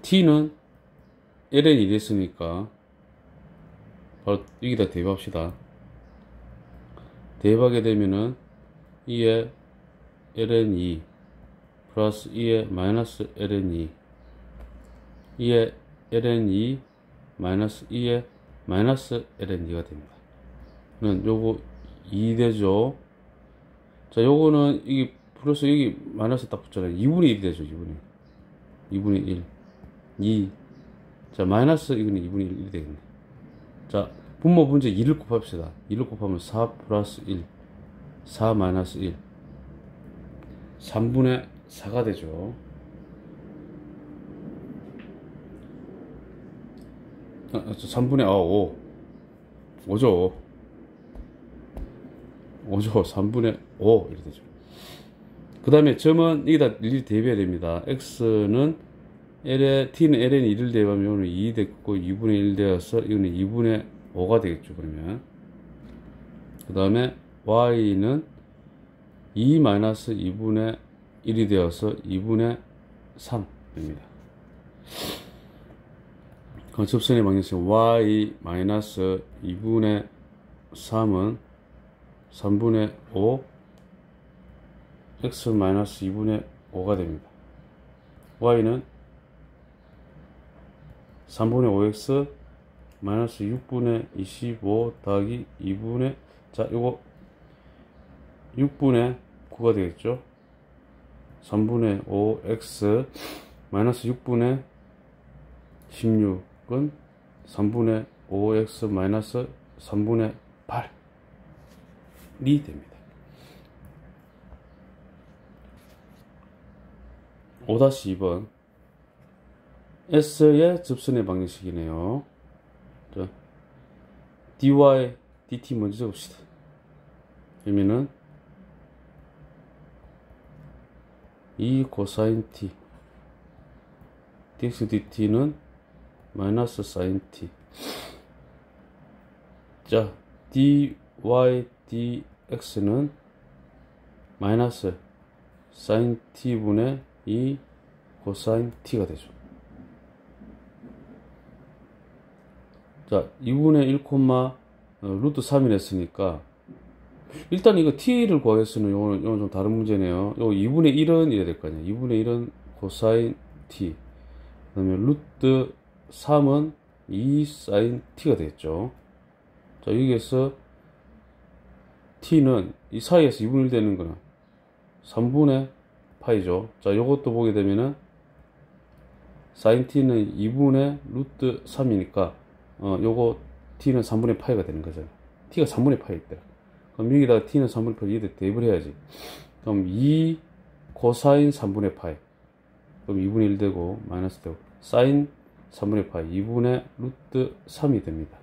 t는 엘엔이 됐으니까 바로 여기다 대입합시다. 대입하게 되면은 이의 엘엔 이 플러스 이의 마이너스 엘엔 이 이의 엘엔 이 마이너스 이의 마이너스 엘엔 이가 됩니다. 그럼 요거 이 되죠. 자 요거는 이게 플러스 여기 마이너스 딱 붙잖아요. 이분의 일이 되죠. 이분의 일 이분의 일 이. 자 마이너스 이거는 이분의 일이 되겠네. 자 분모 분자 이를 곱합시다. 이를 곱하면 사 플러스 일 사 마이너스 일 삼분의 사가 되죠. 삼분의 아, 오. 오죠. 오죠. 삼분의 오. 이렇게 되죠. 그 다음에 점은 이게 다 일일이 대비해야 됩니다. x는 l에, t는 ln 일을 대비하면 오늘 이 됐고 이분의 일 되어서 이거는 이분의 오가 되겠죠. 그러면 그 다음에 y는 이 마이너스 이분의 일이 되어서 이분의 삼 됩니다. 접선의 방정식 와이 마이너스 이분의 삼은 삼분의 오 엑스 마이너스 이분의 오가 됩니다. y는 삼분의 오엑스 마이너스 육분의 이십오 더하기 이분의 자 이거 육분의 구가 되겠죠. 삼분의 오엑스 마이너스 육분의 십육은 삼분의 오엑스 마이너스 삼분의 팔이 됩니다. 오 번 S의 접선의 방정식이네요. 자, dy, dt 먼저 적읍시다. 그러면은 이 코사인 t dx dt는 마이너스 사인 t. 자, dy dx는 마이너스 사인 t분의 이 코사인 t가 되죠. 자, 이분의 일, 어, 루트 삼이 됐으니까 일단 이거 t를 구하겠으면 요거는, 요거는 좀 다른 문제네요. 요거 이분의 일은 이래야 될 거 아니야. 이분의 일은 코사인 t. 그 다음에 루트 삼은 이 사인 t가 되겠죠. 자, 여기에서 t는 이 사이에서 이분의 일 되는 거는 삼분의 파이죠. 자, 요것도 보게 되면은 사인 t는 이분의 루트 삼이니까 어, 요거 t는 삼분의 파이가 되는 거잖아요. t가 삼분의 파일 때. 그럼 여기다가 t는 삼분의 파를 이때 대입을 해야지. 그럼 이 코사인 삼분의 파이. 그럼 이분의 일 되고 마이너스 되고 사인 삼분의 파이 이분의 루트 삼이 됩니다.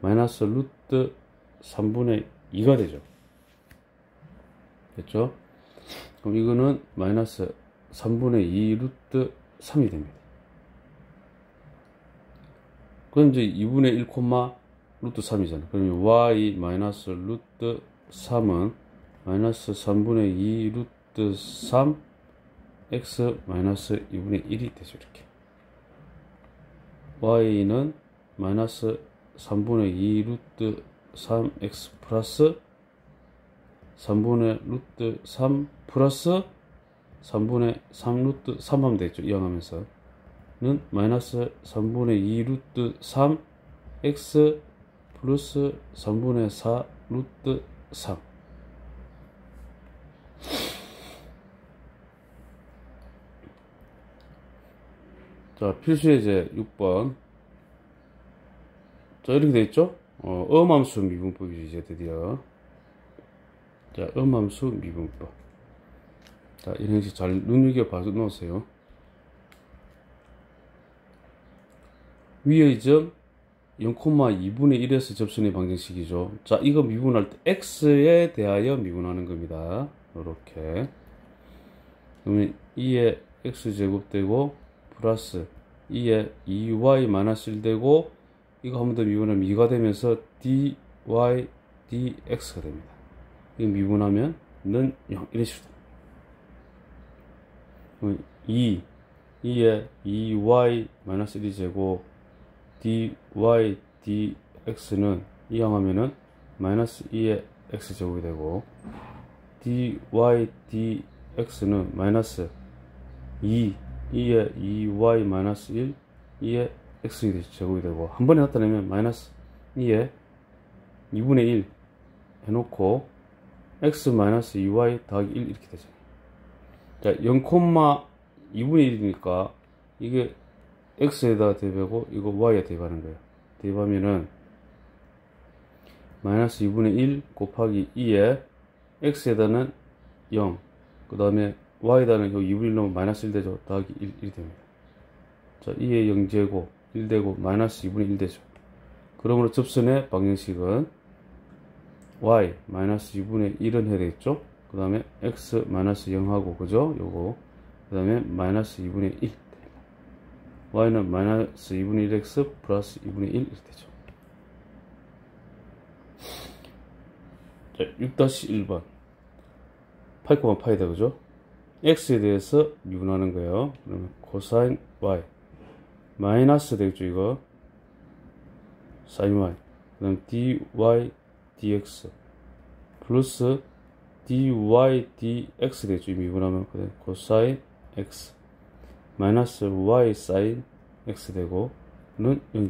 마이너스 루트 삼분의 이가 되죠. 됐죠? 그럼 이거는 마이너스 삼분의 이 루트 삼이 됩니다. 그럼 이제 이분의 일, 루트 삼이잖아. 그러면 y 마이너스 루트 삼은 마이너스 삼분의 이 루트 삼 x 마이너스 이분의 일이 되죠. 이렇게 y는 마이너스 삼분의 이 루트 삼 x 플러스 삼분의 루트 삼 플러스 삼분의 삼 루트 삼 하면 되겠죠. 이항하면서 는 마이너스 삼분의 이 루트 삼 x 플러스 삼분의 사 루트 삼. 자, 필수예제 육 번. 자, 이렇게 되어있죠? 어, 음함수 미분법이죠. 이제 드디어 자, 음함수 미분법. 자, 이런 형식 잘 눈여겨봐서 놓으세요. 위의 점 영 콤마 이분의 일에서 접선의 방정식이죠. 자, 이거 미분할 때 x에 대하여 미분하는 겁니다. 이렇게 그러면 이에 x제곱 되고 플러스 이에 이 와이 마이너스 일 되고 이거 한 번 더 미분하면 이가 되면서 dy dx가 됩니다. 이거 미분하면 는 영 이런 식으로 그러면 이 이에 이 와이 마이너스 일이 제곱 dy dx는 이항하면은 마이너스 이의 x제곱이 되고 dy dx는 마이너스 이 이의 이 와이 마이너스 일 이의 x제곱이 되고 한 번에 나타내면 마이너스 이의 이분의 일 해놓고 x 마이너스 이 와이 더하기 일 이렇게 되죠. 자, 영 콤마 이분의 일이니까 이게 x에다 대입하고 이거 y에 대입하는 거예요. 대입하면은 마이너스 이분의 일 곱하기 이에 x에다는 영 그 다음에 y에다는 이분의 일 넣으면 마이너스 일 되죠. 더하기 일, 일 됩니다. 자, 이의 영제곱 일 되고 마이너스 이분의 일 되죠. 그러므로 접선의 방정식은 y 마이너스 이분의 일은 해야 되겠죠. 그 다음에 x 마이너스 영하고 그죠? 요거 그 다음에 마이너스 이분의 일 y는 마이너스 이분의 일 엑스 플러스 이분의 일 이렇게 되죠. 자, 육 일 번 팔 콤마 파이다 그죠? x에 대해서 미분하는 거예요. 그러면 코사인 y 마이너스 되겠죠. 이거 사인 y 그 다음 dy dx 플러스 dy dx 되겠죠. 미분하면 코사인 x 마이너스 y 사인 x 되고 는 영.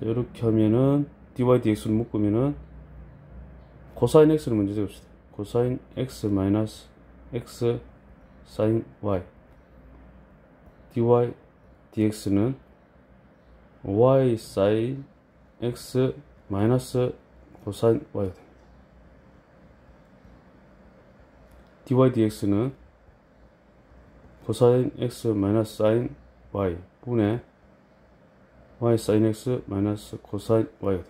자, 이렇게 하면은 dy dx를 묶으면은 코사인 x를 먼저 적읍시다. 코사인 x 마이너스 x 사인 y dy dx는 y 사인 x 마이너스 코사인 y dy dx는 코사인 x 마이너스 사인 y 분의 y 사인 x 마이너스 코사인 y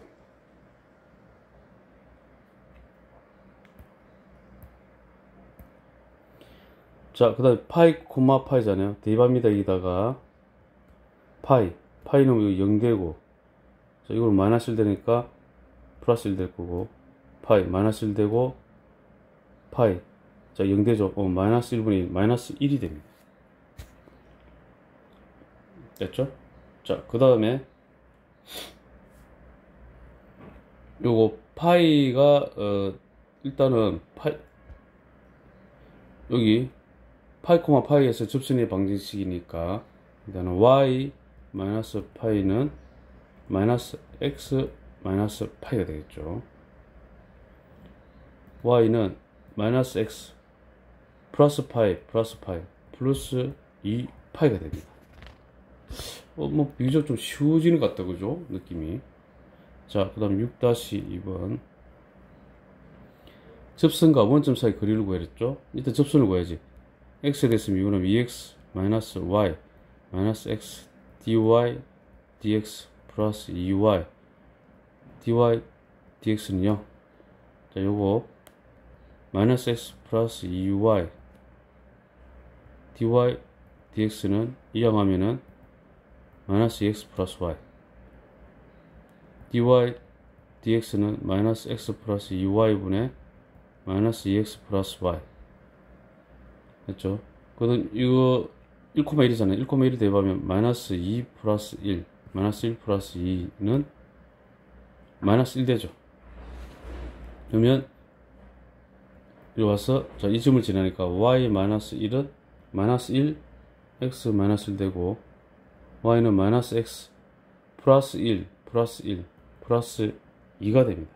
자, 그 다음에 파이, 콤마 파이잖아요. 대입합니다. 여기다가 파이, 파이는 영 되고 자, 이걸 마이너스 일 되니까 플러스 일 될 거고 파이, 마이너스 일 되고 파이, 자 영 되죠. 어, 마이너스 일분의 일, 마이너스 일이 됩니다. 됐죠? 자, 그 다음에 요거 파이가 어, 일단은 파이 여기 파이 콤마 파이에서 접선의 방정식이니까 일단은 y 마이너스 파이는 마이너스 x 마이너스 파이가 되겠죠. y는 마이너스 x 플러스 파이 플러스 파이 플러스 이 파이가 됩니다. 어, 뭐 비교적 좀 쉬워지는 것 같다 그죠? 느낌이. 자, 그 다음 육 이 번 접선과 원점 사이 거리를 구하랬죠. 일단 접선을 구해야지. x에 대해서 미분하면 이 엑스 마이너스 y 마이너스 x dy dx 플러스 이 와이 dy dx는요 자 요거 마이너스 x 플러스 이 와이 dy dx는 이항하면은 마이너스 이 엑스 플러스 y dy dx는 마이너스 x 플러스 이 와이 분의 마이너스 이 엑스 플러스 y 됐죠? 그건 이거 일 콤마 일이잖아요. 일 콤마 일이 대입하면 마이너스 이 플러스 일, 마이너스 일 플러스 이는 마이너스 일 되죠. 그러면 이리 와서 자, 이 점을 지나니까 y 마이너스 일은 마이너스 일, x 마이너스 일 되고 y는 마이너스 x 플러스 일, 플러스 일, 플러스 이가 됩니다.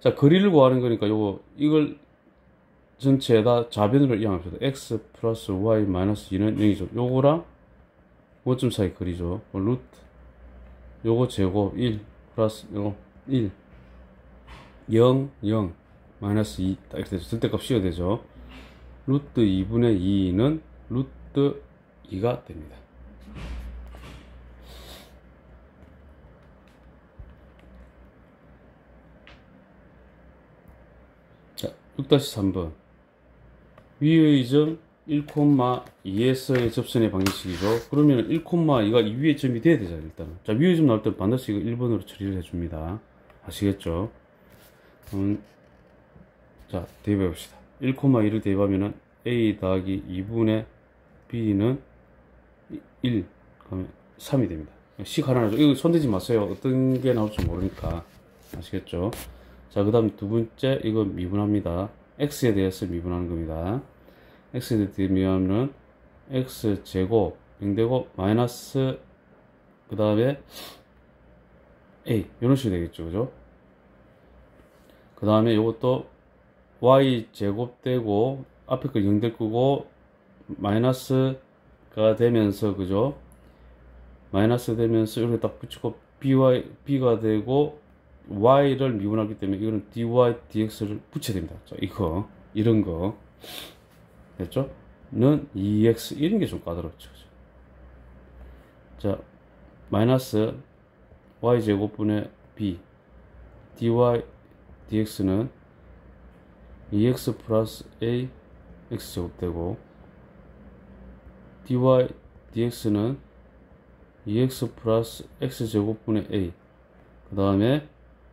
자, 거리를 구하는 거니까 요거 이걸 전체에다 좌변으로 이항합시다. x 플러스 y 마이너스 이는 영이죠. 요거랑 원점 사이 거리죠. 루트 요거 제곱 일 플러스 요거 일 영 영 마이너스 이 딱 이렇게 되죠. 절대값 씌워야 되죠. 루트 이분의 이는 루트 이가 됩니다. 자, 육 삼 번 위의 점 일 콤마 이에서의 접선의 방정식이죠. 그러면 일 콤마 이가 이 위의 점이 돼야 되잖아요. 일단은 자, 위의 점 나올 때 반드시 이거 일 번으로 처리를 해줍니다. 아시겠죠? 음, 자, 대입해 봅시다. 일 콤마 이를 대입하면은 a 더하기 이분의 b는 일 그러면 삼이 됩니다. 식 하나죠. 이거 손대지 마세요. 어떤 게 나올지 모르니까. 아시겠죠? 자, 그 다음 두 번째 이거 미분합니다. x에 대해서 미분하는 겁니다. x에 대해서 미분하면 x 제곱 영 되고 마이너스 그 다음에 a 이런 식이 되겠죠. 그죠? 그 다음에 이것도 y 제곱 되고 앞에 거 영 될 거고 마이너스가 되면서 그죠? 마이너스 되면서 이렇게 딱 붙이고 by b가 되고 y를 미분하기 때문에 이거는 dy dx를 붙여야 됩니다. 자, 이거 이런 거 됐죠? 는 이 엑스 이런 게 좀 까다롭죠. 자, 마이너스 y제곱분의 b dy dx는 이엑스 플러스 a x제곱 되고, dy dx는 이엑스 플러스 x제곱분의 a, 그 다음에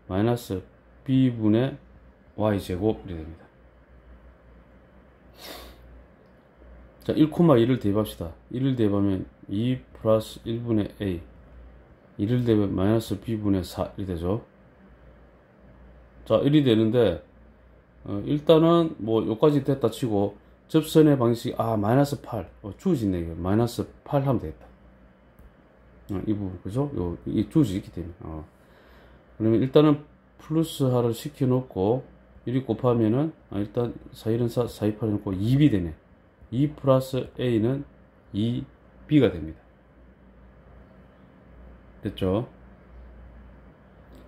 마이너스 b분의 y제곱 이렇게 됩니다. 자, 일 콤마 이를 대입합시다. 일을 대입하면 이 플러스 일분의 a, 이를 대입하면 마이너스 b분의 사 이렇게 되죠. 자, 일이 되는데 어, 일단은 뭐 요까지 됐다 치고 접선의 방식, 아 마이너스 팔, 어, 주어지네. 이거 마이너스 팔 하면 되겠다. 어, 이 부분, 그죠? 요, 이 주어지 있기 때문에 어. 그러면 일단은 플러스 하를 시켜 놓고 일이 곱하면은, 아, 일단 사, 일은 사, 사, 이, 팔 해놓고 이비 되네. 이 플러스 a는 이비가 됩니다. 됐죠?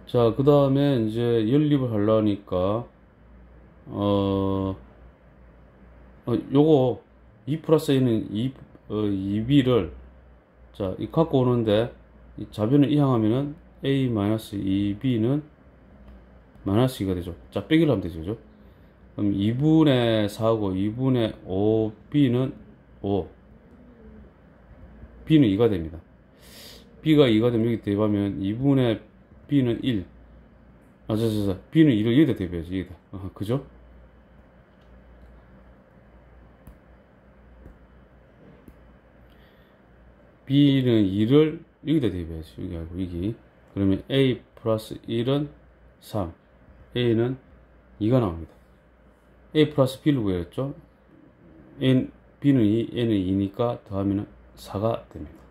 자, 그 다음에 이제 연립을 하려니까 어, 어 요거 이 플러스 a는 이, 어, 이비를 자, 이 갖고 오는데 이 좌변을 이항하면은 a 마이너스 이비는 마이너스 이가 되죠. 자, 빼기를 하면 되죠. 그죠? 그럼 이분의 사고 이분의 오, b는 오, b는 이가 됩니다. b가 이가 되면 여기 대입하면 이분의 b는 일, 아, 저, 저, 저, b는 이를 여기다 대입해야지, 여기다. 아, 그죠? b는 이를 여기다 대입해야지, 여기 하고, 여기. 그러면 a 플러스 일은 삼, a는 이가 나옵니다. a 플러스 b를 구했죠. b는 이, n은 이니까 더하면 사가 됩니다.